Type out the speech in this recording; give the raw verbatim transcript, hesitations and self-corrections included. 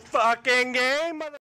fucking game, mother-